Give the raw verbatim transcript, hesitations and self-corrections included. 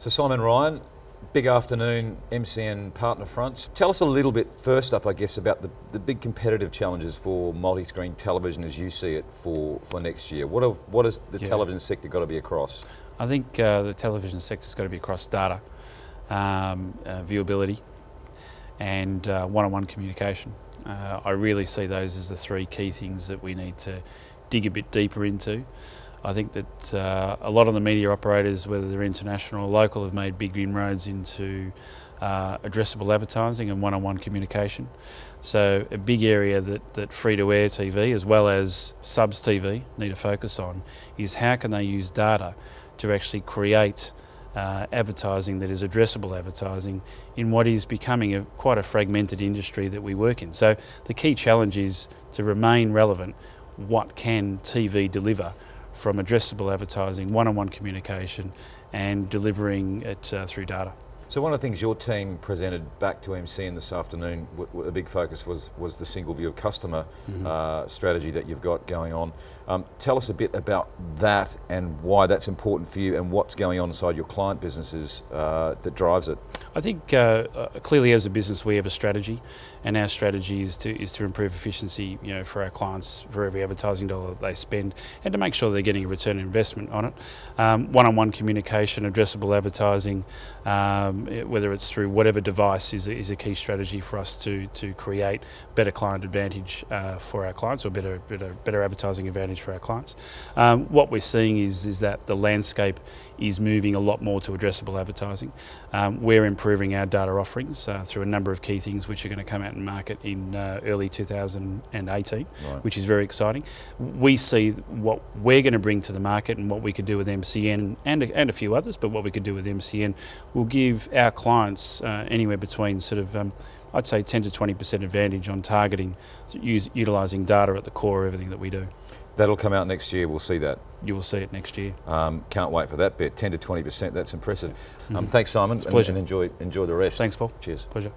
So Simon Ryan, big afternoon, M C N partner fronts. Tell us a little bit first up, I guess, about the, the big competitive challenges for multi-screen television as you see it for, for next year. What, are, what has the yeah. television sector got to be across? I think uh, the television sector's got to be across data, um, uh, viewability and uh, one-on-one communication. Uh, I really see those as the three key things that we need to dig a bit deeper into. I think that uh, a lot of the media operators, whether they're international or local, have made big inroads into uh, addressable advertising and one-on-one communication. So a big area that, that free-to-air T V as well as subs T V need to focus on is how can they use data to actually create uh, advertising that is addressable advertising in what is becoming a, quite a fragmented industry that we work in. So the key challenge is to remain relevant. What can T V deliver from addressable advertising, one-on-one communication and delivering it uh, through data? So one of the things your team presented back to M C N this afternoon, a big focus was, was the single view of customer mm-hmm. uh, strategy that you've got going on. Um, tell us a bit about that and why that's important for you and what's going on inside your client businesses uh, that drives it. I think uh, clearly as a business we have a strategy, and our strategy is to, is to improve efficiency, you know, for our clients, for every advertising dollar that they spend, and to make sure they're getting a return on investment on it. Um, one-on-one communication, addressable advertising, um, whether it's through whatever device is a, is a key strategy for us to to create better client advantage uh, for our clients, or better better better advertising advantage for our clients. Um, what we're seeing is is that the landscape is moving a lot more to addressable advertising. Um, we're improving our data offerings uh, through a number of key things which are going to come out in market in uh, early two thousand eighteen, right. Which is very exciting. We see what we're going to bring to the market and what we could do with M C N and a, and a few others, but what we could do with M C N will give our clients uh, anywhere between sort of um, I'd say ten to twenty percent advantage on targeting, use, utilising data at the core of everything that we do. That'll come out next year, we'll see that. You will see it next year. Um, can't wait for that bit, ten to twenty percent, that's impressive. Mm-hmm. um, thanks Simon, it's a pleasure. And enjoy, enjoy the rest. Thanks Paul. Cheers. Pleasure.